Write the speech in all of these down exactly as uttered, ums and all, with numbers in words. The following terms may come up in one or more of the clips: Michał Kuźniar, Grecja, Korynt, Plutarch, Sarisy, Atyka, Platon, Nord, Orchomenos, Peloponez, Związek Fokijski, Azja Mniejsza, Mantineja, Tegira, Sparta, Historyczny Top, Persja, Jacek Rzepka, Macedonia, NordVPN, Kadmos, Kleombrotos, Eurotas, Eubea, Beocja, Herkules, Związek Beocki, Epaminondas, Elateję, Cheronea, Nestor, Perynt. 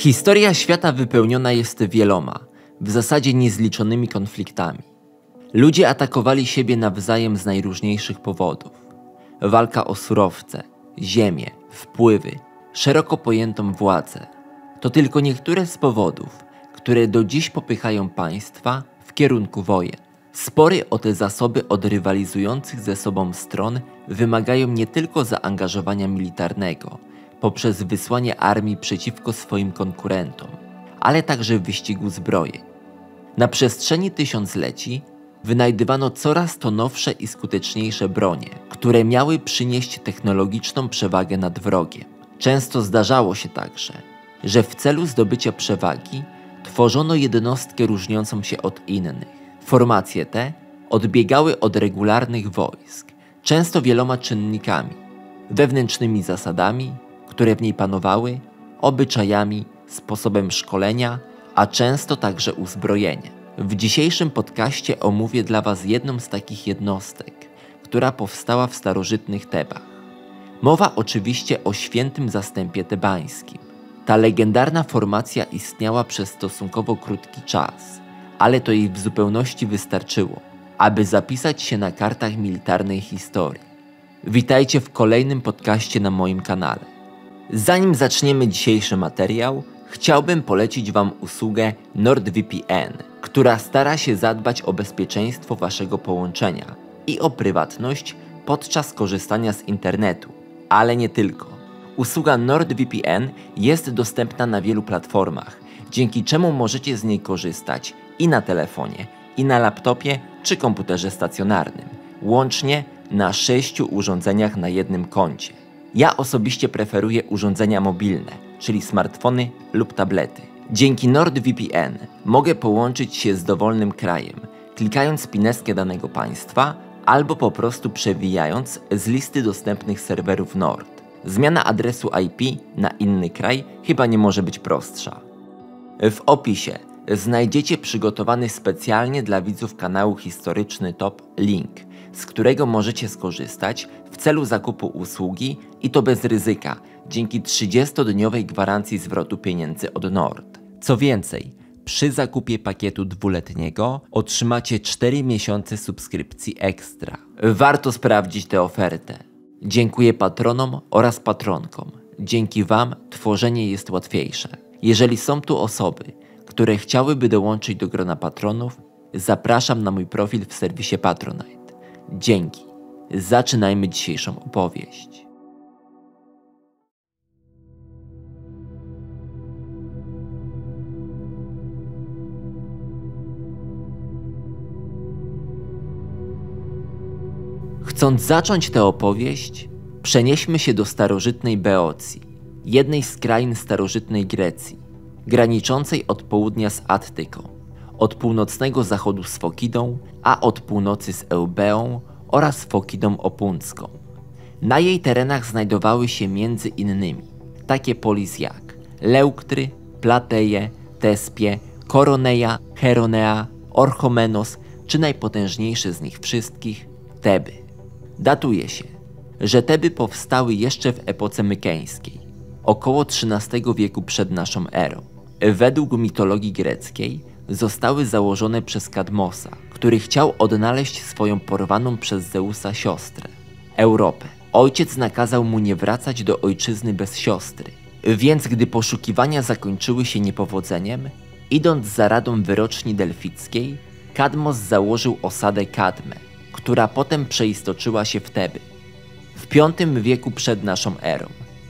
Historia świata wypełniona jest wieloma, w zasadzie niezliczonymi konfliktami. Ludzie atakowali siebie nawzajem z najróżniejszych powodów. Walka o surowce, ziemię, wpływy, szeroko pojętą władzę. To tylko niektóre z powodów, które do dziś popychają państwa w kierunku wojen. Spory o te zasoby od rywalizujących ze sobą stron wymagają nie tylko zaangażowania militarnego, poprzez wysłanie armii przeciwko swoim konkurentom, ale także wyścigu zbrojeń. Na przestrzeni tysiącleci wynajdywano coraz to nowsze i skuteczniejsze bronie, które miały przynieść technologiczną przewagę nad wrogiem. Często zdarzało się także, że w celu zdobycia przewagi tworzono jednostkę różniącą się od innych. Formacje te odbiegały od regularnych wojsk, często wieloma czynnikami, wewnętrznymi zasadami, które w niej panowały, obyczajami, sposobem szkolenia, a często także uzbrojeniem. W dzisiejszym podcaście omówię dla Was jedną z takich jednostek, która powstała w starożytnych Tebach. Mowa oczywiście o świętym zastępie tebańskim. Ta legendarna formacja istniała przez stosunkowo krótki czas, ale to jej w zupełności wystarczyło, aby zapisać się na kartach militarnej historii. Witajcie w kolejnym podcaście na moim kanale. Zanim zaczniemy dzisiejszy materiał, chciałbym polecić Wam usługę NordVPN, która stara się zadbać o bezpieczeństwo Waszego połączenia i o prywatność podczas korzystania z internetu, ale nie tylko. Usługa NordVPN jest dostępna na wielu platformach, dzięki czemu możecie z niej korzystać i na telefonie, i na laptopie czy komputerze stacjonarnym, łącznie na sześciu urządzeniach na jednym koncie. Ja osobiście preferuję urządzenia mobilne, czyli smartfony lub tablety. Dzięki NordVPN mogę połączyć się z dowolnym krajem, klikając pinezkę danego państwa albo po prostu przewijając z listy dostępnych serwerów Nord. Zmiana adresu I P na inny kraj chyba nie może być prostsza. W opisie znajdziecie przygotowany specjalnie dla widzów kanału Historyczny Top link, z którego możecie skorzystać w celu zakupu usługi i to bez ryzyka, dzięki trzydziestodniowej gwarancji zwrotu pieniędzy od Nord. Co więcej, przy zakupie pakietu dwuletniego otrzymacie cztery miesiące subskrypcji ekstra. Warto sprawdzić tę ofertę. Dziękuję patronom oraz patronkom. Dzięki Wam tworzenie jest łatwiejsze. Jeżeli są tu osoby, które chciałyby dołączyć do grona patronów, zapraszam na mój profil w serwisie Patronite. Dzięki. Zaczynajmy dzisiejszą opowieść. Chcąc zacząć tę opowieść, przenieśmy się do starożytnej Beocji, jednej z krain starożytnej Grecji, graniczącej od południa z Attyką, od północnego zachodu z Fokidą, a od północy z Eubeą oraz Fokidą Opuncką. Na jej terenach znajdowały się między innymi takie polis jak Leuktry, Plateje, Tespie, Cheronea, Cheronea, Orchomenos czy najpotężniejszy z nich wszystkich Teby. Datuje się, że Teby powstały jeszcze w epoce mykeńskiej, około trzynastego wieku przed naszą erą. Według mitologii greckiej zostały założone przez Kadmosa, który chciał odnaleźć swoją porwaną przez Zeusa siostrę, Europę. Ojciec nakazał mu nie wracać do ojczyzny bez siostry, więc gdy poszukiwania zakończyły się niepowodzeniem, idąc za radą wyroczni delfickiej, Kadmos założył osadę Kadmę, która potem przeistoczyła się w Teby. W piątym wieku przed naszą erą,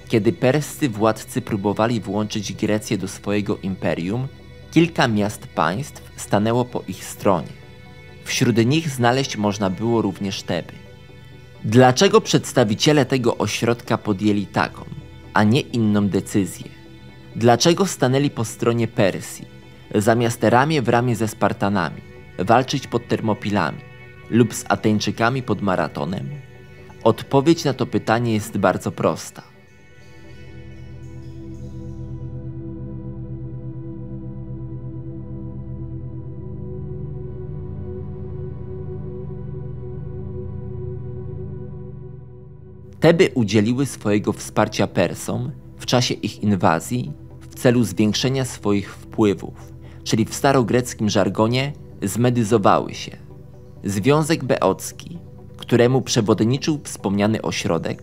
kiedy perscy władcy próbowali włączyć Grecję do swojego imperium, kilka miast państw stanęło po ich stronie. Wśród nich znaleźć można było również Teby. Dlaczego przedstawiciele tego ośrodka podjęli taką, a nie inną decyzję? Dlaczego stanęli po stronie Persji, zamiast ramię w ramię ze Spartanami, walczyć pod Termopilami lub z Ateńczykami pod Maratonem? Odpowiedź na to pytanie jest bardzo prosta. Teby udzieliły swojego wsparcia Persom w czasie ich inwazji w celu zwiększenia swoich wpływów, czyli w starogreckim żargonie zmedyzowały się. Związek Beocki, któremu przewodniczył wspomniany ośrodek,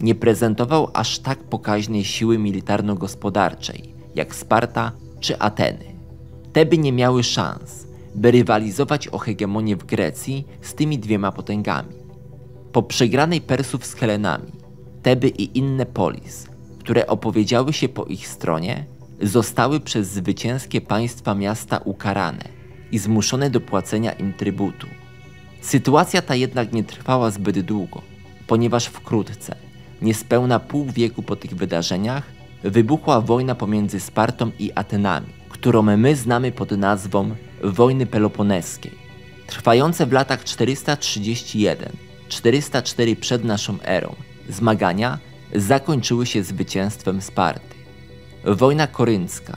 nie prezentował aż tak pokaźnej siły militarno-gospodarczej jak Sparta czy Ateny. Teby nie miały szans, by rywalizować o hegemonię w Grecji z tymi dwiema potęgami. Po przegranej Persów z Helenami, Teby i inne polis, które opowiedziały się po ich stronie, zostały przez zwycięskie państwa miasta ukarane i zmuszone do płacenia im trybutu. Sytuacja ta jednak nie trwała zbyt długo, ponieważ wkrótce, niespełna pół wieku po tych wydarzeniach, wybuchła wojna pomiędzy Spartą i Atenami, którą my znamy pod nazwą Wojny Peloponeskiej, trwające w latach czterysta trzydzieści jeden do czterysta cztery przed naszą erą. Zmagania zakończyły się zwycięstwem Sparty. Wojna koryncka,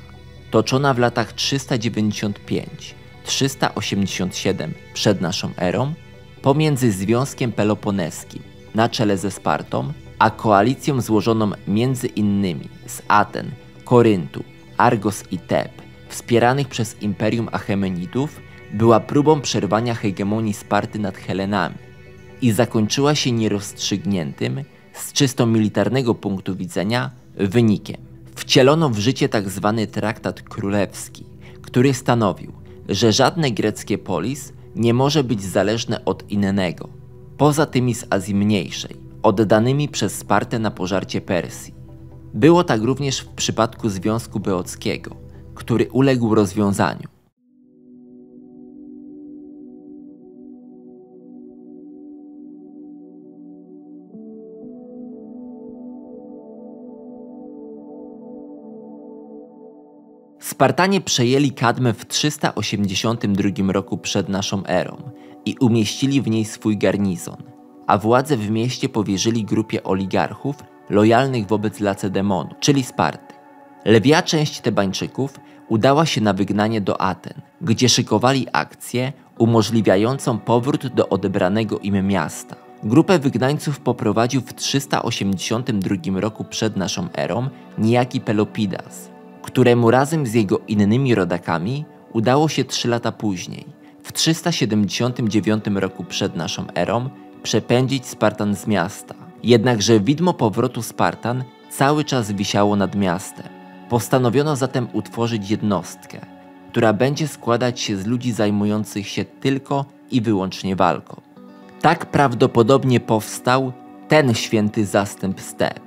toczona w latach trzysta dziewięćdziesiąt pięć do trzysta osiemdziesiąt siedem przed naszą erą, pomiędzy Związkiem Peloponeskim na czele ze Spartą, a koalicją złożoną między innymi z Aten, Koryntu, Argos i Teb, wspieranych przez Imperium Achemenidów, była próbą przerwania hegemonii Sparty nad Helenami i zakończyła się nierozstrzygniętym, z czysto militarnego punktu widzenia, wynikiem. Wcielono w życie tzw. Traktat Królewski, który stanowił, że żadne greckie polis nie może być zależne od innego, poza tymi z Azji Mniejszej, oddanymi przez Spartę na pożarcie Persji. Było tak również w przypadku Związku Beockiego, który uległ rozwiązaniu. Spartanie przejęli Kadmę w trzysta osiemdziesiątym drugim roku przed naszą erą i umieścili w niej swój garnizon, a władzę w mieście powierzyli grupie oligarchów lojalnych wobec Lacedemonu, czyli Sparty. Lwia część Tebańczyków udała się na wygnanie do Aten, gdzie szykowali akcję umożliwiającą powrót do odebranego im miasta. Grupę wygnańców poprowadził w trzysta osiemdziesiątym drugim roku przed naszą erą niejaki Pelopidas, któremu razem z jego innymi rodakami udało się trzy lata później, w trzysta siedemdziesiątym dziewiątym roku przed naszą erą, przepędzić Spartan z miasta. Jednakże widmo powrotu Spartan cały czas wisiało nad miastem. Postanowiono zatem utworzyć jednostkę, która będzie składać się z ludzi zajmujących się tylko i wyłącznie walką. Tak prawdopodobnie powstał ten święty zastęp step,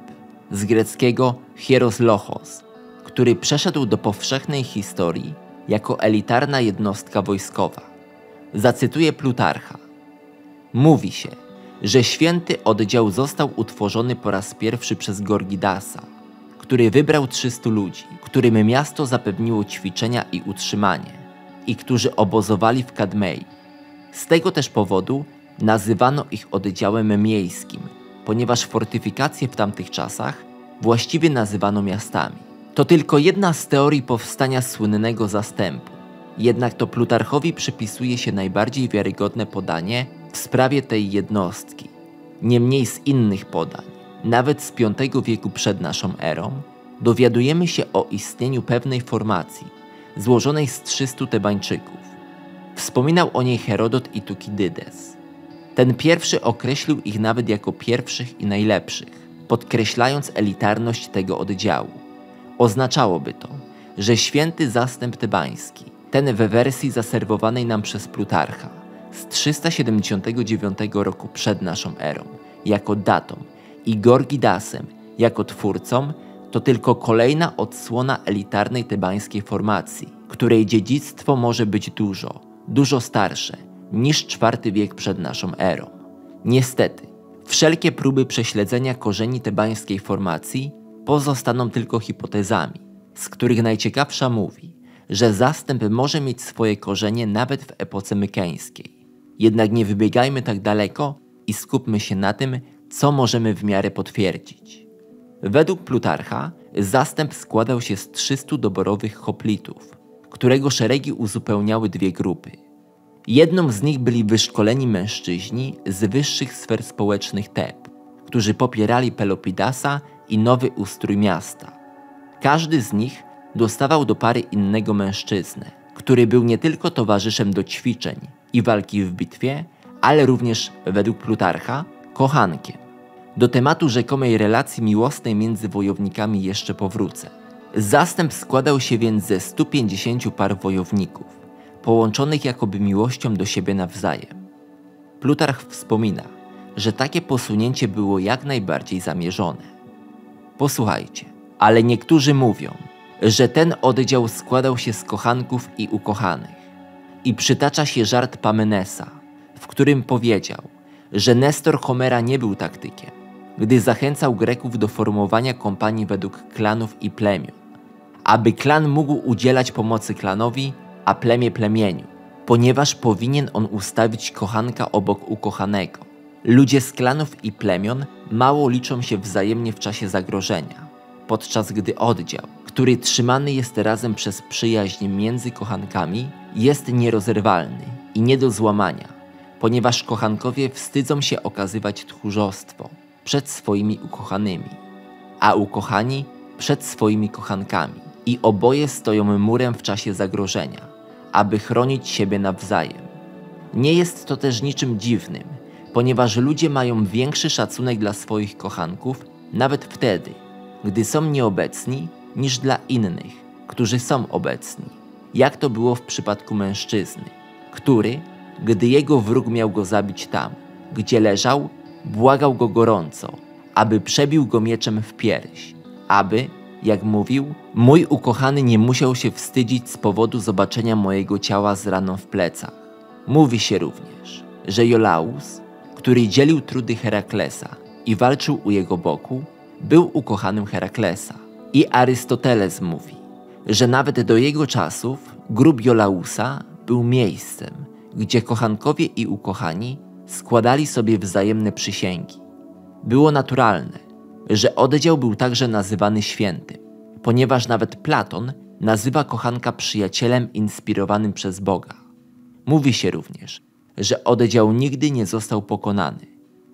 z greckiego hieros lochos, który przeszedł do powszechnej historii jako elitarna jednostka wojskowa. Zacytuję Plutarcha. Mówi się, że święty oddział został utworzony po raz pierwszy przez Gorgidasa, który wybrał trzystu ludzi, którym miasto zapewniło ćwiczenia i utrzymanie i którzy obozowali w Kadmei. Z tego też powodu nazywano ich oddziałem miejskim, ponieważ fortyfikacje w tamtych czasach właściwie nazywano miastami. To tylko jedna z teorii powstania słynnego zastępu, jednak to Plutarchowi przypisuje się najbardziej wiarygodne podanie w sprawie tej jednostki. Niemniej z innych podań, nawet z piątego wieku przed naszą erą, dowiadujemy się o istnieniu pewnej formacji, złożonej z trzystu Tebańczyków. Wspominał o niej Herodot i Tukidydes. Ten pierwszy określił ich nawet jako pierwszych i najlepszych, podkreślając elitarność tego oddziału. Oznaczałoby to, że święty zastęp tebański, ten we wersji zaserwowanej nam przez Plutarcha, z trzysta siedemdziesiątego dziewiątego roku przed naszą erą jako datą i Gorgidasem jako twórcą, to tylko kolejna odsłona elitarnej tebańskiej formacji, której dziedzictwo może być dużo, dużo starsze niż czwarty wiek przed naszą erą. Niestety, wszelkie próby prześledzenia korzeni tebańskiej formacji pozostaną tylko hipotezami, z których najciekawsza mówi, że zastęp może mieć swoje korzenie nawet w epoce mykeńskiej. Jednak nie wybiegajmy tak daleko i skupmy się na tym, co możemy w miarę potwierdzić. Według Plutarcha zastęp składał się z trzystu doborowych hoplitów, którego szeregi uzupełniały dwie grupy. Jedną z nich byli wyszkoleni mężczyźni z wyższych sfer społecznych Teb, którzy popierali Pelopidasa i nowy ustrój miasta. Każdy z nich dostawał do pary innego mężczyznę, który był nie tylko towarzyszem do ćwiczeń i walki w bitwie, ale również, według Plutarcha, kochankiem. Do tematu rzekomej relacji miłosnej między wojownikami jeszcze powrócę. Zastęp składał się więc ze stu pięćdziesięciu par wojowników, połączonych jakoby miłością do siebie nawzajem. Plutarch wspomina, że takie posunięcie było jak najbardziej zamierzone. Posłuchajcie, ale niektórzy mówią, że ten oddział składał się z kochanków i ukochanych. I przytacza się żart Pamenesa, w którym powiedział, że Nestor Homera nie był taktykiem, gdy zachęcał Greków do formowania kompanii według klanów i plemion, aby klan mógł udzielać pomocy klanowi, a plemię plemieniu, ponieważ powinien on ustawić kochanka obok ukochanego. Ludzie z klanów i plemion mało liczą się wzajemnie w czasie zagrożenia, podczas gdy oddział, który trzymany jest razem przez przyjaźń między kochankami, jest nierozerwalny i nie do złamania, ponieważ kochankowie wstydzą się okazywać tchórzostwo przed swoimi ukochanymi, a ukochani przed swoimi kochankami i oboje stoją murem w czasie zagrożenia, aby chronić siebie nawzajem. Nie jest to też niczym dziwnym, ponieważ ludzie mają większy szacunek dla swoich kochanków nawet wtedy, gdy są nieobecni, niż dla innych, którzy są obecni, jak to było w przypadku mężczyzny, który, gdy jego wróg miał go zabić tam, gdzie leżał, błagał go gorąco, aby przebił go mieczem w pierś, aby, jak mówił, mój ukochany nie musiał się wstydzić z powodu zobaczenia mojego ciała z raną w plecach. Mówi się również, że Iolaus, który dzielił trudy Heraklesa i walczył u jego boku, był ukochanym Heraklesa. I Arystoteles mówi, że nawet do jego czasów grób Iolausa był miejscem, gdzie kochankowie i ukochani składali sobie wzajemne przysięgi. Było naturalne, że oddział był także nazywany świętym, ponieważ nawet Platon nazywa kochanka przyjacielem inspirowanym przez Boga. Mówi się również, że oddział nigdy nie został pokonany,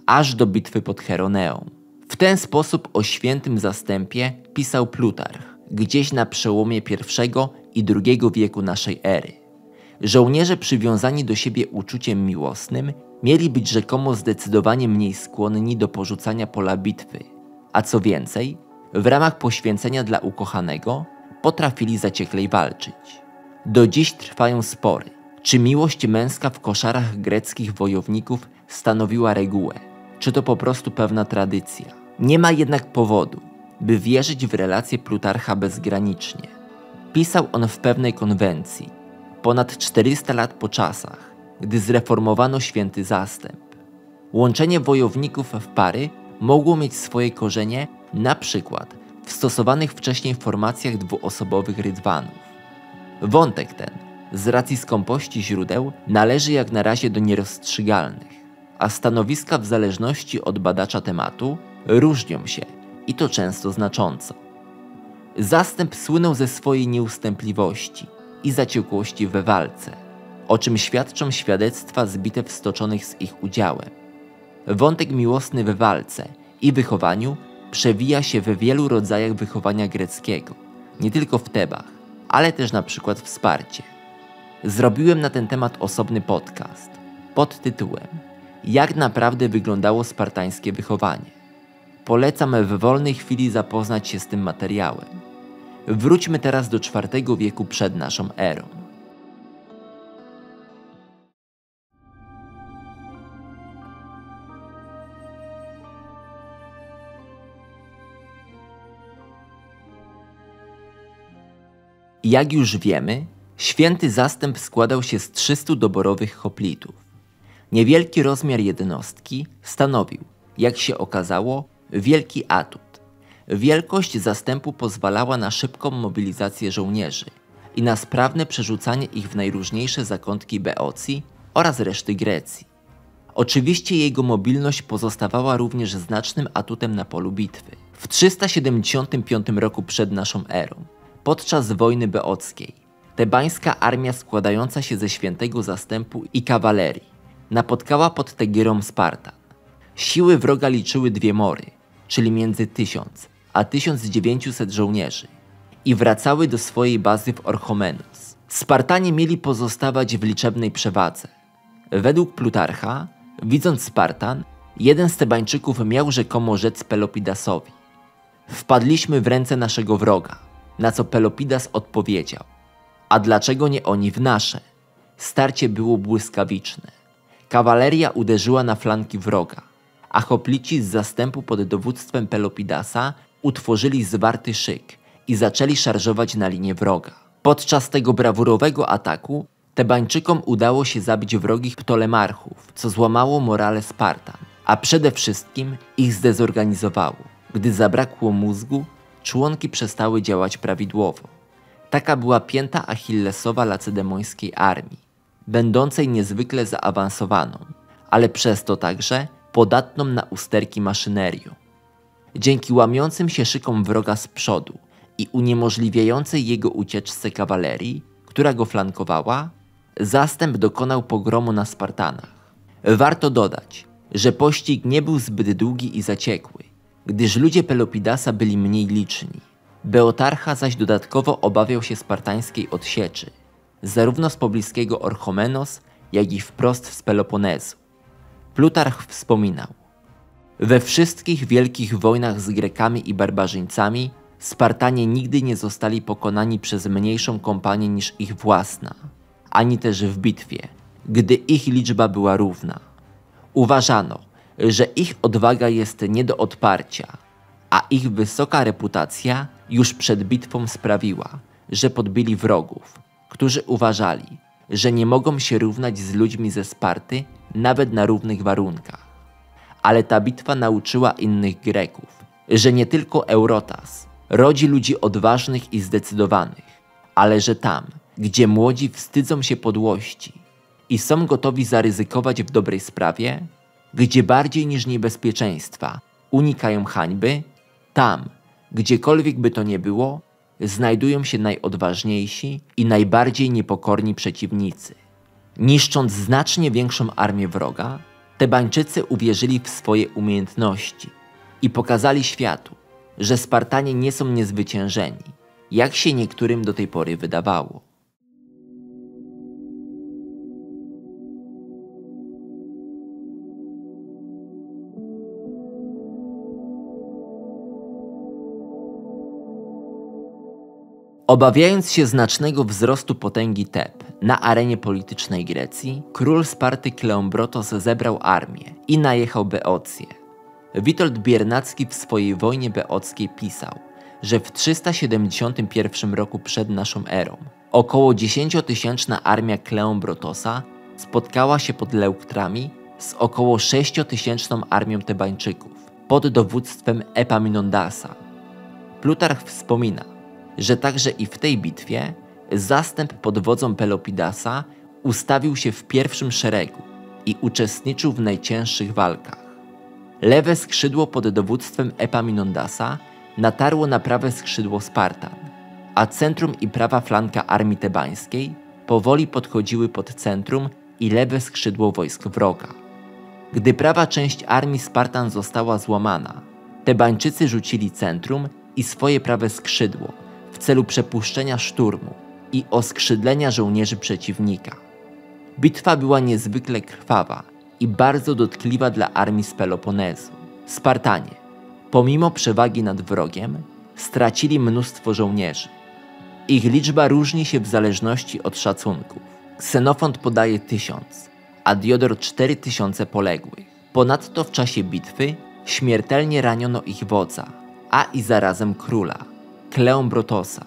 aż do bitwy pod Cheroneą. W ten sposób o świętym zastępie pisał Plutarch gdzieś na przełomie pierwszego i drugiego wieku naszej ery. Żołnierze przywiązani do siebie uczuciem miłosnym mieli być rzekomo zdecydowanie mniej skłonni do porzucania pola bitwy, a co więcej, w ramach poświęcenia dla ukochanego potrafili zacieklej walczyć. Do dziś trwają spory, czy miłość męska w koszarach greckich wojowników stanowiła regułę, czy to po prostu pewna tradycja. Nie ma jednak powodu, by wierzyć w relacje Plutarcha bezgranicznie. Pisał on w pewnej konwencji, ponad czterysta lat po czasach, gdy zreformowano święty zastęp. Łączenie wojowników w pary mogło mieć swoje korzenie na przykład w stosowanych wcześniej formacjach dwuosobowych rydwanów. Wątek ten, z racji skąpości źródeł, należy jak na razie do nierozstrzygalnych, a stanowiska w zależności od badacza tematu różnią się i to często znacząco. Zastęp słynął ze swojej nieustępliwości i zaciekłości we walce, o czym świadczą świadectwa z bitew stoczonych z ich udziałem. Wątek miłosny we walce i wychowaniu przewija się we wielu rodzajach wychowania greckiego, nie tylko w Tebach, ale też na przykład w Sparcie. Zrobiłem na ten temat osobny podcast pod tytułem Jak naprawdę wyglądało spartańskie wychowanie. Polecam w wolnej chwili zapoznać się z tym materiałem. Wróćmy teraz do czwartego wieku przed naszą erą. Jak już wiemy, święty zastęp składał się z trzystu doborowych hoplitów. Niewielki rozmiar jednostki stanowił, jak się okazało, wielki atut. Wielkość zastępu pozwalała na szybką mobilizację żołnierzy i na sprawne przerzucanie ich w najróżniejsze zakątki Beocji oraz reszty Grecji. Oczywiście jego mobilność pozostawała również znacznym atutem na polu bitwy. W trzysta siedemdziesiątym piątym roku przed naszą erą, podczas wojny beockiej, tebańska armia składająca się ze świętego zastępu i kawalerii napotkała pod Tegirą Spartan. Siły wroga liczyły dwie mory, czyli między tysiąc a tysiąc dziewięćset żołnierzy i wracały do swojej bazy w Orchomenos. Spartanie mieli pozostawać w liczebnej przewadze. Według Plutarcha, widząc Spartan, jeden z Tebańczyków miał rzekomo rzec Pelopidasowi: wpadliśmy w ręce naszego wroga, na co Pelopidas odpowiedział: a dlaczego nie oni w nasze? Starcie było błyskawiczne. Kawaleria uderzyła na flanki wroga, a hoplici z zastępu pod dowództwem Pelopidasa utworzyli zwarty szyk i zaczęli szarżować na linię wroga. Podczas tego brawurowego ataku Tebańczykom udało się zabić wrogich ptolemarchów, co złamało morale Spartan, a przede wszystkim ich zdezorganizowało. Gdy zabrakło mózgu, członki przestały działać prawidłowo. Taka była pięta achillesowa lacedemońskiej armii, będącej niezwykle zaawansowaną, ale przez to także podatną na usterki maszynerią. Dzięki łamiącym się szykom wroga z przodu i uniemożliwiającej jego ucieczce kawalerii, która go flankowała, zastęp dokonał pogromu na Spartanach. Warto dodać, że pościg nie był zbyt długi i zaciekły, gdyż ludzie Pelopidasa byli mniej liczni. Beotarcha zaś dodatkowo obawiał się spartańskiej odsieczy, zarówno z pobliskiego Orchomenos, jak i wprost z Peloponezu. Plutarch wspominał: we wszystkich wielkich wojnach z Grekami i barbarzyńcami Spartanie nigdy nie zostali pokonani przez mniejszą kompanię niż ich własna, ani też w bitwie, gdy ich liczba była równa. Uważano, że ich odwaga jest nie do odparcia, a ich wysoka reputacja już przed bitwą sprawiła, że podbili wrogów, którzy uważali, że nie mogą się równać z ludźmi ze Sparty nawet na równych warunkach. Ale ta bitwa nauczyła innych Greków, że nie tylko Eurotas rodzi ludzi odważnych i zdecydowanych, ale że tam, gdzie młodzi wstydzą się podłości i są gotowi zaryzykować w dobrej sprawie, gdzie bardziej niż niebezpieczeństwa unikają hańby, tam, gdziekolwiek by to nie było, znajdują się najodważniejsi i najbardziej niepokorni przeciwnicy. Niszcząc znacznie większą armię wroga, Tebańczycy uwierzyli w swoje umiejętności i pokazali światu, że Spartanie nie są niezwyciężeni, jak się niektórym do tej pory wydawało. Obawiając się znacznego wzrostu potęgi Teb na arenie politycznej Grecji, król Sparty Kleombrotos zebrał armię i najechał Beocję. Witold Biernacki w swojej wojnie beockiej pisał, że w trzysta siedemdziesiątym pierwszym roku przed naszą erą około dziesięciotysięczna armia Kleombrotosa spotkała się pod Leuktrami z około sześciotysięczną armią Tebańczyków pod dowództwem Epaminondasa. Plutarch wspomina, że także i w tej bitwie zastęp pod wodzą Pelopidasa ustawił się w pierwszym szeregu i uczestniczył w najcięższych walkach. Lewe skrzydło pod dowództwem Epaminondasa natarło na prawe skrzydło Spartan, a centrum i prawa flanka armii tebańskiej powoli podchodziły pod centrum i lewe skrzydło wojsk wroga. Gdy prawa część armii Spartan została złamana, Tebańczycy rzucili centrum i swoje prawe skrzydło w celu przepuszczenia szturmu i oskrzydlenia żołnierzy przeciwnika. Bitwa była niezwykle krwawa i bardzo dotkliwa dla armii z Peloponezu. Spartanie, pomimo przewagi nad wrogiem, stracili mnóstwo żołnierzy. Ich liczba różni się w zależności od szacunków. Ksenofont podaje tysiąc, a Diodor cztery tysiące poległych. Ponadto w czasie bitwy śmiertelnie raniono ich wodza, a i zarazem króla, Kleombrotosa.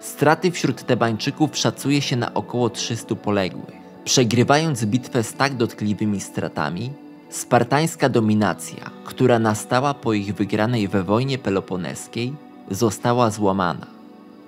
Straty wśród Tebańczyków szacuje się na około trzystu poległych. Przegrywając bitwę z tak dotkliwymi stratami, spartańska dominacja, która nastała po ich wygranej we wojnie peloponeskiej, została złamana.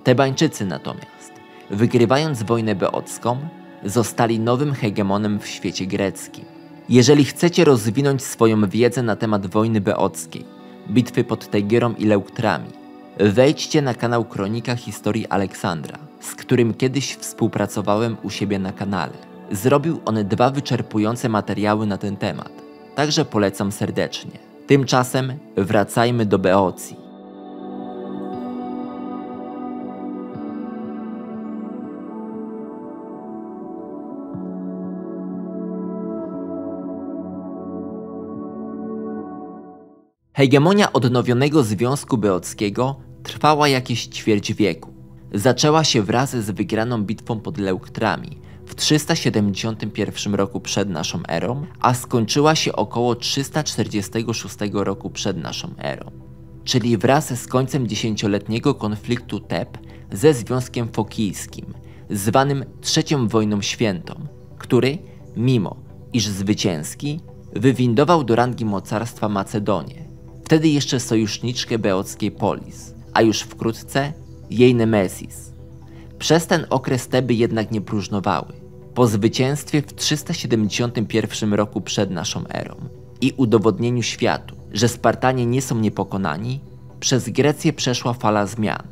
Tebańczycy natomiast, wygrywając wojnę beocką, zostali nowym hegemonem w świecie greckim. Jeżeli chcecie rozwinąć swoją wiedzę na temat wojny beockiej, bitwy pod Tegirą i Leuktrami, wejdźcie na kanał Kronika Historii Aleksandra, z którym kiedyś współpracowałem u siebie na kanale. Zrobił on dwa wyczerpujące materiały na ten temat, także polecam serdecznie. Tymczasem wracajmy do Beocji. Hegemonia odnowionego Związku Beockiego trwała jakieś ćwierć wieku. Zaczęła się wraz z wygraną bitwą pod Leuktrami w trzysta siedemdziesiątym pierwszym roku przed naszą erą, a skończyła się około trzysta czterdziestego szóstego roku przed naszą erą, czyli wraz z końcem dziesięcioletniego konfliktu Teb ze Związkiem Fokijskim, zwanym trzecią wojną świętą, który, mimo iż zwycięski, wywindował do rangi mocarstwa Macedonię, wtedy jeszcze sojuszniczkę beockiej polis, a już wkrótce jej Nemesis. Przez ten okres Teby jednak nie próżnowały. Po zwycięstwie w trzysta siedemdziesiątym pierwszym roku przed naszą erą i udowodnieniu światu, że Spartanie nie są niepokonani, przez Grecję przeszła fala zmian.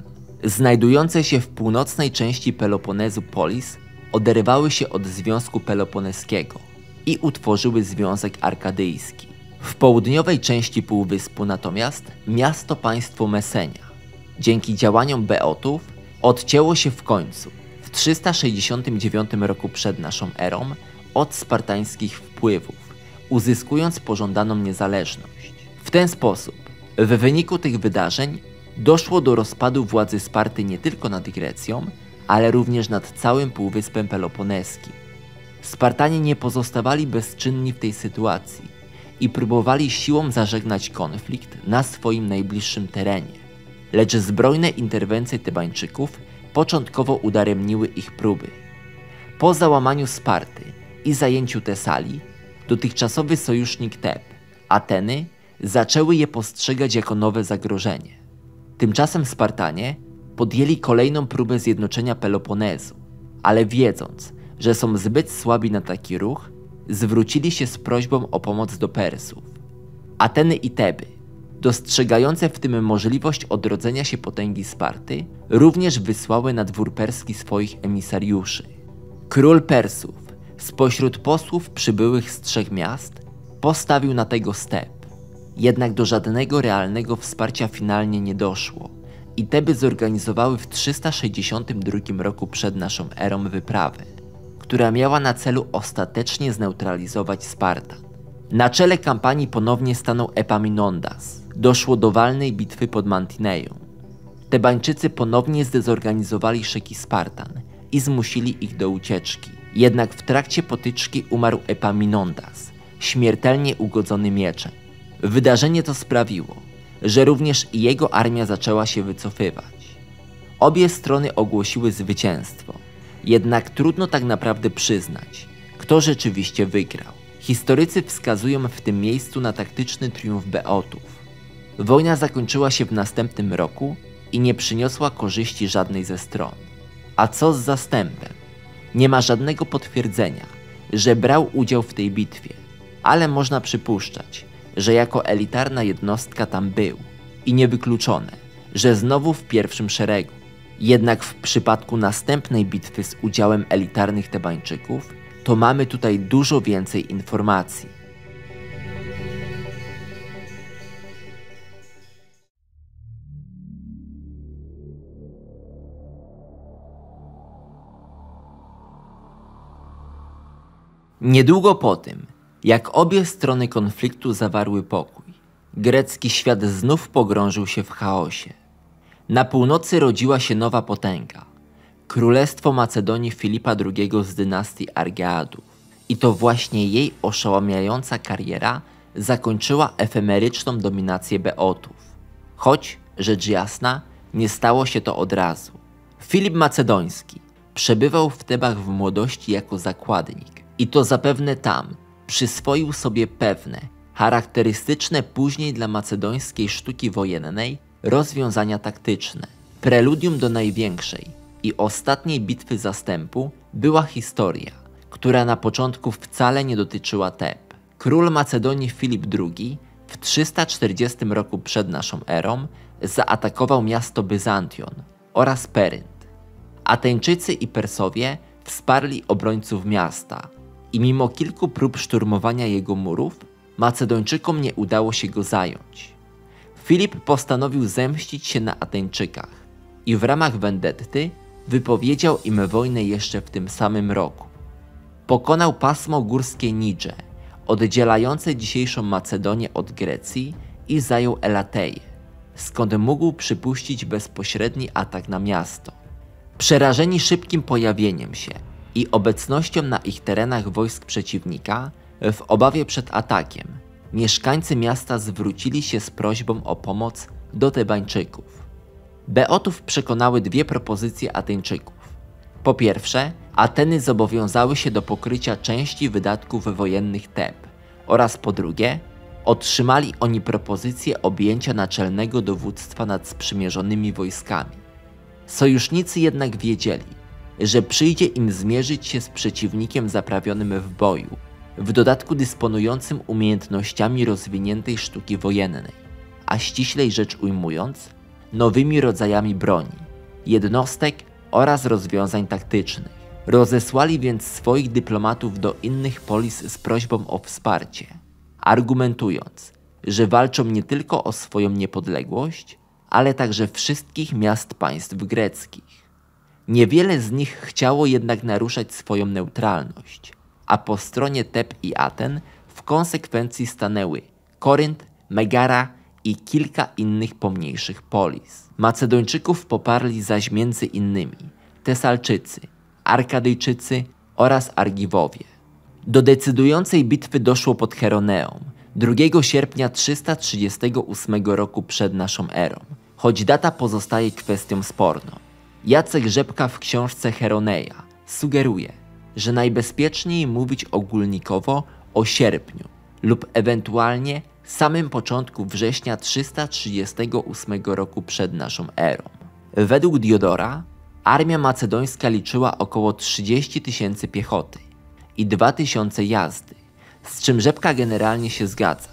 Znajdujące się w północnej części Peloponezu polis oderwały się od Związku Peloponeskiego i utworzyły Związek Arkadyjski. W południowej części półwyspu natomiast miasto-państwo Mesenia, dzięki działaniom Beotów, odcięło się w końcu, w trzysta sześćdziesiątym dziewiątym roku przed naszą erą, od spartańskich wpływów, uzyskując pożądaną niezależność. W ten sposób, w wyniku tych wydarzeń, doszło do rozpadu władzy Sparty nie tylko nad Grecją, ale również nad całym półwyspem peloponeskim. Spartanie nie pozostawali bezczynni w tej sytuacji i próbowali siłą zażegnać konflikt na swoim najbliższym terenie, lecz zbrojne interwencje Tebańczyków początkowo udaremniły ich próby. Po załamaniu Sparty i zajęciu Tesalii, dotychczasowy sojusznik Teb, Ateny, zaczęły je postrzegać jako nowe zagrożenie. Tymczasem Spartanie podjęli kolejną próbę zjednoczenia Peloponezu, ale wiedząc, że są zbyt słabi na taki ruch, zwrócili się z prośbą o pomoc do Persów. Ateny i Teby, dostrzegające w tym możliwość odrodzenia się potęgi Sparty, również wysłały na dwór perski swoich emisariuszy. Król Persów, spośród posłów przybyłych z trzech miast, postawił na tego step. Jednak do żadnego realnego wsparcia finalnie nie doszło i Teby zorganizowały w trzysta sześćdziesiątym drugim roku przed naszą erą wyprawę, która miała na celu ostatecznie zneutralizować Spartan. Na czele kampanii ponownie stanął Epaminondas. Doszło do walnej bitwy pod Mantineją. Tebańczycy ponownie zdezorganizowali szyki Spartan i zmusili ich do ucieczki. Jednak w trakcie potyczki umarł Epaminondas, śmiertelnie ugodzony mieczem. Wydarzenie to sprawiło, że również i jego armia zaczęła się wycofywać. Obie strony ogłosiły zwycięstwo, jednak trudno tak naprawdę przyznać, kto rzeczywiście wygrał. Historycy wskazują w tym miejscu na taktyczny triumf Beotów. Wojna zakończyła się w następnym roku i nie przyniosła korzyści żadnej ze stron. A co z zastępem? Nie ma żadnego potwierdzenia, że brał udział w tej bitwie, ale można przypuszczać, że jako elitarna jednostka tam był i niewykluczone, że znowu w pierwszym szeregu. Jednak w przypadku następnej bitwy z udziałem elitarnych Tebańczyków to mamy tutaj dużo więcej informacji. Niedługo po tym, jak obie strony konfliktu zawarły pokój, grecki świat znów pogrążył się w chaosie. Na północy rodziła się nowa potęga, Królestwo Macedonii Filipa drugiego z dynastii Argeadów. I to właśnie jej oszałamiająca kariera zakończyła efemeryczną dominację Beotów. Choć, rzecz jasna, nie stało się to od razu. Filip Macedoński przebywał w Tebach w młodości jako zakładnik i to zapewne tam przyswoił sobie pewne, charakterystyczne później dla macedońskiej sztuki wojennej rozwiązania taktyczne. Preludium do największej i ostatniej bitwy zastępu była historia, która na początku wcale nie dotyczyła Teb. Król Macedonii Filip drugi w trzysta czterdziestym roku przed naszą erą zaatakował miasto Byzantion oraz Perynt. Ateńczycy i Persowie wsparli obrońców miasta i mimo kilku prób szturmowania jego murów, Macedończykom nie udało się go zająć. Filip postanowił zemścić się na Ateńczykach i w ramach wendetty wypowiedział im wojnę jeszcze w tym samym roku. Pokonał pasmo górskie Nidże, oddzielające dzisiejszą Macedonię od Grecji i zajął Elateję, skąd mógł przypuścić bezpośredni atak na miasto. Przerażeni szybkim pojawieniem się i obecnością na ich terenach wojsk przeciwnika, w obawie przed atakiem, mieszkańcy miasta zwrócili się z prośbą o pomoc do Tebańczyków. Beotów przekonały dwie propozycje Ateńczyków. Po pierwsze, Ateny zobowiązały się do pokrycia części wydatków wojennych Teb oraz po drugie, otrzymali oni propozycję objęcia naczelnego dowództwa nad sprzymierzonymi wojskami. Sojusznicy jednak wiedzieli, że przyjdzie im zmierzyć się z przeciwnikiem zaprawionym w boju, w dodatku dysponującym umiejętnościami rozwiniętej sztuki wojennej, a ściślej rzecz ujmując, nowymi rodzajami broni, jednostek oraz rozwiązań taktycznych. Rozesłali więc swoich dyplomatów do innych polis z prośbą o wsparcie, argumentując, że walczą nie tylko o swoją niepodległość, ale także wszystkich miast państw greckich. Niewiele z nich chciało jednak naruszać swoją neutralność, a po stronie Teb i Aten w konsekwencji stanęły Korynt, Megara i kilka innych pomniejszych polis. Macedończyków poparli zaś między innymi Tesalczycy, Arkadyjczycy oraz Argiwowie. Do decydującej bitwy doszło pod Cheroneą, drugiego sierpnia trzysta trzydziestego ósmego roku przed naszą erą, choć data pozostaje kwestią sporną. Jacek Rzepka w książce Cheronea sugeruje, że najbezpieczniej mówić ogólnikowo o sierpniu lub ewentualnie samym początku września trzysta trzydziestego ósmego roku przed naszą erą. Według Diodora armia macedońska liczyła około trzydzieści tysięcy piechoty i dwa tysiące jazdy, z czym Rzepka generalnie się zgadza.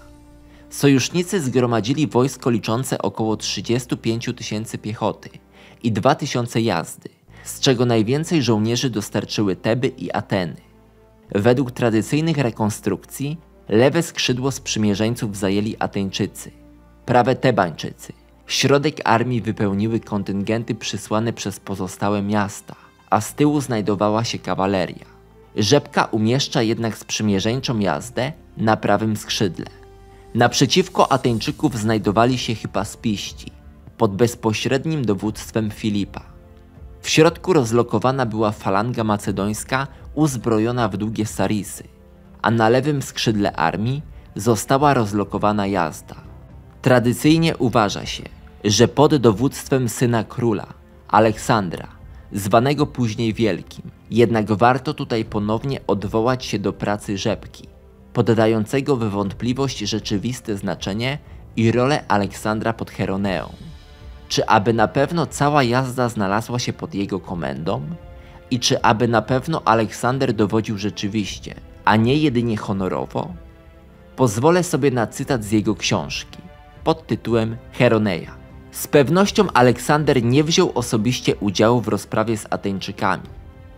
Sojusznicy zgromadzili wojsko liczące około trzydzieści pięć tysięcy piechoty i dwa tysiące jazdy, z czego najwięcej żołnierzy dostarczyły Teby i Ateny. Według tradycyjnych rekonstrukcji lewe skrzydło sprzymierzeńców zajęli Ateńczycy, prawe Tebańczycy. Środek armii wypełniły kontyngenty przysłane przez pozostałe miasta, a z tyłu znajdowała się kawaleria. Rzepka umieszcza jednak sprzymierzeńczą jazdę na prawym skrzydle. Naprzeciwko Ateńczyków znajdowali się hipaspiści, pod bezpośrednim dowództwem Filipa. W środku rozlokowana była falanga macedońska uzbrojona w długie sarisy, a na lewym skrzydle armii została rozlokowana jazda. Tradycyjnie uważa się, że pod dowództwem syna króla, Aleksandra, zwanego później Wielkim, jednak warto tutaj ponownie odwołać się do pracy Rzepki, poddającego w wątpliwość rzeczywiste znaczenie i rolę Aleksandra pod Cheroneą. Czy aby na pewno cała jazda znalazła się pod jego komendą? I czy aby na pewno Aleksander dowodził rzeczywiście, a nie jedynie honorowo? Pozwolę sobie na cytat z jego książki pod tytułem Cheroneia. Z pewnością Aleksander nie wziął osobiście udziału w rozprawie z Ateńczykami,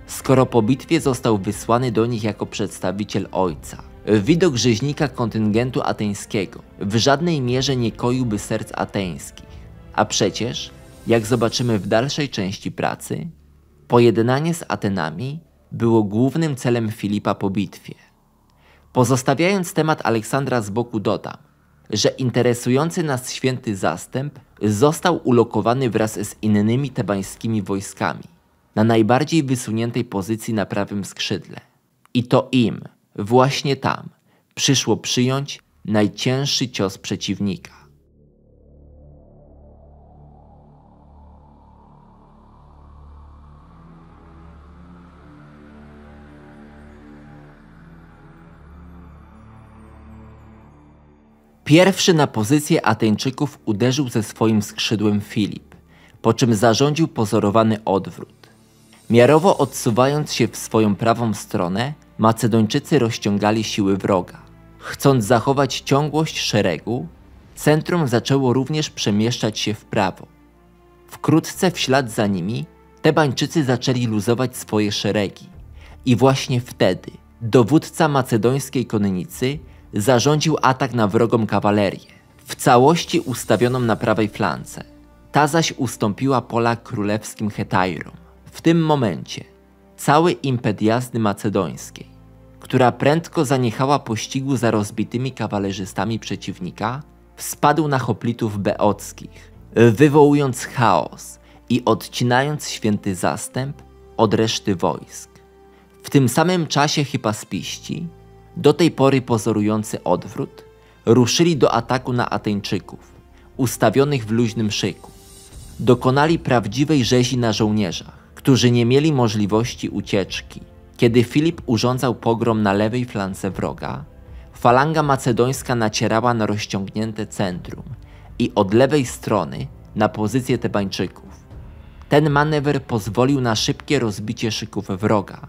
skoro po bitwie został wysłany do nich jako przedstawiciel ojca. Widok rzeźnika kontyngentu ateńskiego w żadnej mierze nie koiłby serc ateńskich, a przecież, jak zobaczymy w dalszej części pracy, pojednanie z Atenami było głównym celem Filipa po bitwie. Pozostawiając temat Aleksandra z boku dodam, że interesujący nas święty zastęp został ulokowany wraz z innymi tebańskimi wojskami na najbardziej wysuniętej pozycji na prawym skrzydle. I to im, właśnie tam, przyszło przyjąć najcięższy cios przeciwnika. Pierwszy na pozycję Ateńczyków uderzył ze swoim skrzydłem Filip, po czym zarządził pozorowany odwrót. Miarowo odsuwając się w swoją prawą stronę, Macedończycy rozciągali siły wroga. Chcąc zachować ciągłość szeregu, centrum zaczęło również przemieszczać się w prawo. Wkrótce w ślad za nimi Tebańczycy zaczęli luzować swoje szeregi i właśnie wtedy dowódca macedońskiej konnicy zarządził atak na wrogą kawalerię, w całości ustawioną na prawej flance. Ta zaś ustąpiła pola królewskim hetajrom. W tym momencie cały impet jazdy macedońskiej, która prędko zaniechała pościgu za rozbitymi kawalerzystami przeciwnika, spadł na hoplitów beockich, wywołując chaos i odcinając święty zastęp od reszty wojsk. W tym samym czasie hipaspiści, do tej pory pozorujący odwrót, ruszyli do ataku na Ateńczyków, ustawionych w luźnym szyku. Dokonali prawdziwej rzezi na żołnierzach, którzy nie mieli możliwości ucieczki. Kiedy Filip urządzał pogrom na lewej flance wroga, falanga macedońska nacierała na rozciągnięte centrum i od lewej strony na pozycję Tebańczyków. Ten manewr pozwolił na szybkie rozbicie szyków wroga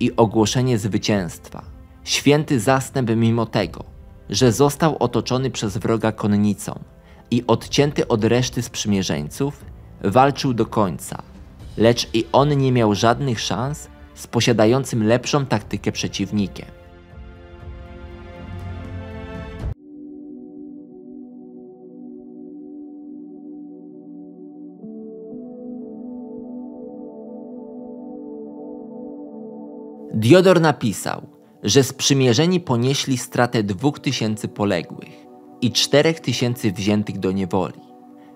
i ogłoszenie zwycięstwa. Święty zastęp, mimo tego, że został otoczony przez wroga konnicą i odcięty od reszty sprzymierzeńców, walczył do końca, lecz i on nie miał żadnych szans z posiadającym lepszą taktykę przeciwnikiem. Diodor napisał, że sprzymierzeni ponieśli stratę dwóch tysięcy poległych i czterech tysięcy wziętych do niewoli.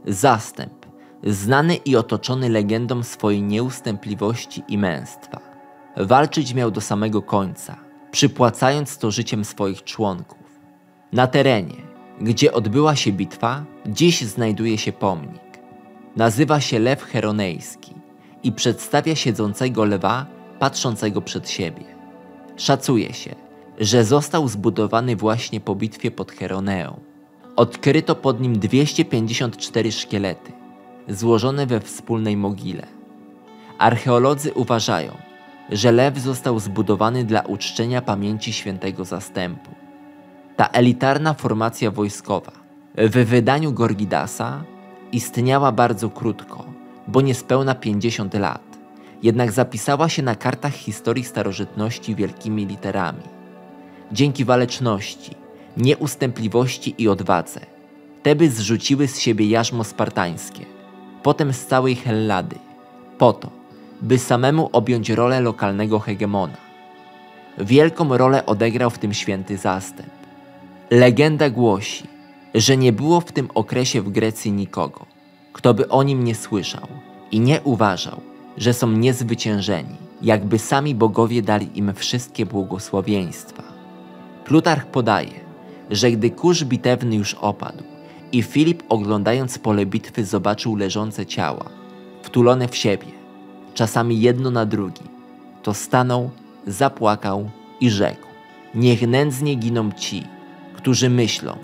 Zastęp, znany i otoczony legendą swojej nieustępliwości i męstwa, walczyć miał do samego końca, przypłacając to życiem swoich członków. Na terenie, gdzie odbyła się bitwa, dziś znajduje się pomnik. Nazywa się Lew Cheronejski i przedstawia siedzącego lwa patrzącego przed siebie. Szacuje się, że został zbudowany właśnie po bitwie pod Cheroneą. Odkryto pod nim dwieście pięćdziesiąt cztery szkielety, złożone we wspólnej mogile. Archeolodzy uważają, że lew został zbudowany dla uczczenia pamięci świętego zastępu. Ta elitarna formacja wojskowa w wydaniu Gorgidasa istniała bardzo krótko, bo niespełna pięćdziesiąt lat. Jednak zapisała się na kartach historii starożytności wielkimi literami. Dzięki waleczności, nieustępliwości i odwadze Teby zrzuciły z siebie jarzmo spartańskie, potem z całej Hellady, po to, by samemu objąć rolę lokalnego hegemona. Wielką rolę odegrał w tym święty zastęp. Legenda głosi, że nie było w tym okresie w Grecji nikogo, kto by o nim nie słyszał i nie uważał, że są niezwyciężeni, jakby sami bogowie dali im wszystkie błogosławieństwa. Plutarch podaje, że gdy kurz bitewny już opadł i Filip, oglądając pole bitwy, zobaczył leżące ciała, wtulone w siebie, czasami jedno na drugim, to stanął, zapłakał i rzekł: niech nędznie giną ci, którzy myślą,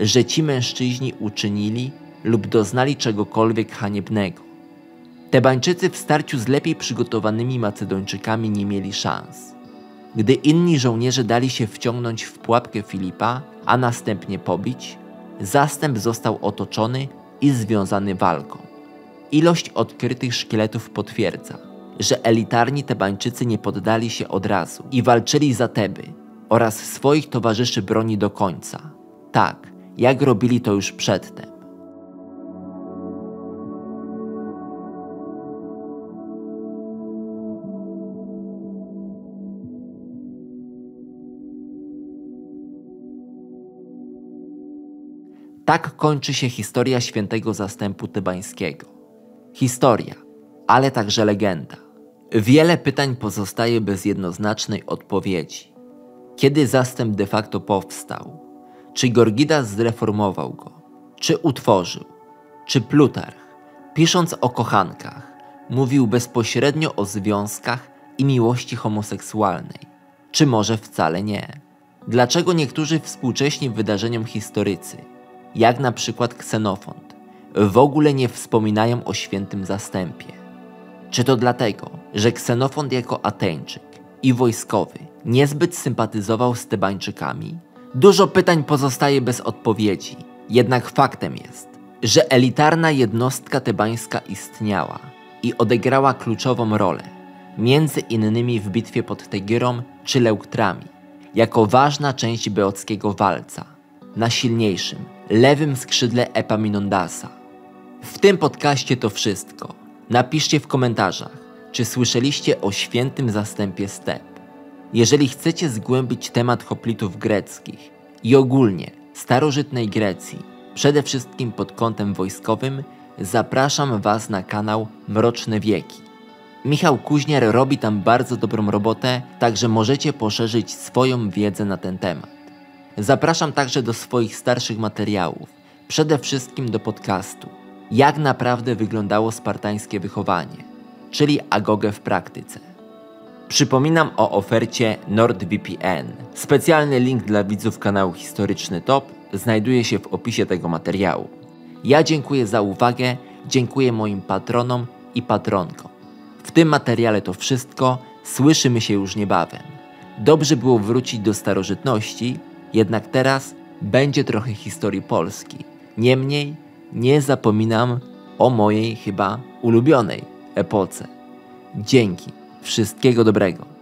że ci mężczyźni uczynili lub doznali czegokolwiek haniebnego. Tebańczycy w starciu z lepiej przygotowanymi Macedończykami nie mieli szans. Gdy inni żołnierze dali się wciągnąć w pułapkę Filipa, a następnie pobić, zastęp został otoczony i związany walką. Ilość odkrytych szkieletów potwierdza, że elitarni Tebańczycy nie poddali się od razu i walczyli za Teby oraz swoich towarzyszy broni do końca, tak jak robili to już przedtem. Tak kończy się historia świętego zastępu tybańskiego. Historia, ale także legenda. Wiele pytań pozostaje bez jednoznacznej odpowiedzi. Kiedy zastęp de facto powstał? Czy Gorgidas zreformował go? Czy utworzył? Czy Plutarch, pisząc o kochankach, mówił bezpośrednio o związkach i miłości homoseksualnej? Czy może wcale nie? Dlaczego niektórzy współcześni wydarzeniom historycy, jak na przykład Ksenofont, w ogóle nie wspominają o świętym zastępie? Czy to dlatego, że Ksenofont jako Ateńczyk i wojskowy niezbyt sympatyzował z Tebańczykami? Dużo pytań pozostaje bez odpowiedzi, jednak faktem jest, że elitarna jednostka tebańska istniała i odegrała kluczową rolę, między innymi w bitwie pod Tegirą czy Leuktrami, jako ważna część beockiego walca, na silniejszym, lewym skrzydle Epaminondasa. W tym podcaście to wszystko. Napiszcie w komentarzach, czy słyszeliście o świętym zastępie z Teb. Jeżeli chcecie zgłębić temat hoplitów greckich i ogólnie starożytnej Grecji, przede wszystkim pod kątem wojskowym, zapraszam Was na kanał Mroczne Wieki. Michał Kuźniar robi tam bardzo dobrą robotę, także możecie poszerzyć swoją wiedzę na ten temat. Zapraszam także do swoich starszych materiałów, przede wszystkim do podcastu Jak naprawdę wyglądało spartańskie wychowanie, czyli Agogę w praktyce. Przypominam o ofercie NordVPN. Specjalny link dla widzów kanału Historyczny Top znajduje się w opisie tego materiału. Ja dziękuję za uwagę, dziękuję moim patronom i patronkom. W tym materiale to wszystko, słyszymy się już niebawem. Dobrze było wrócić do starożytności, jednak teraz będzie trochę historii Polski. Niemniej nie zapominam o mojej chyba ulubionej epoce. Dzięki, wszystkiego dobrego.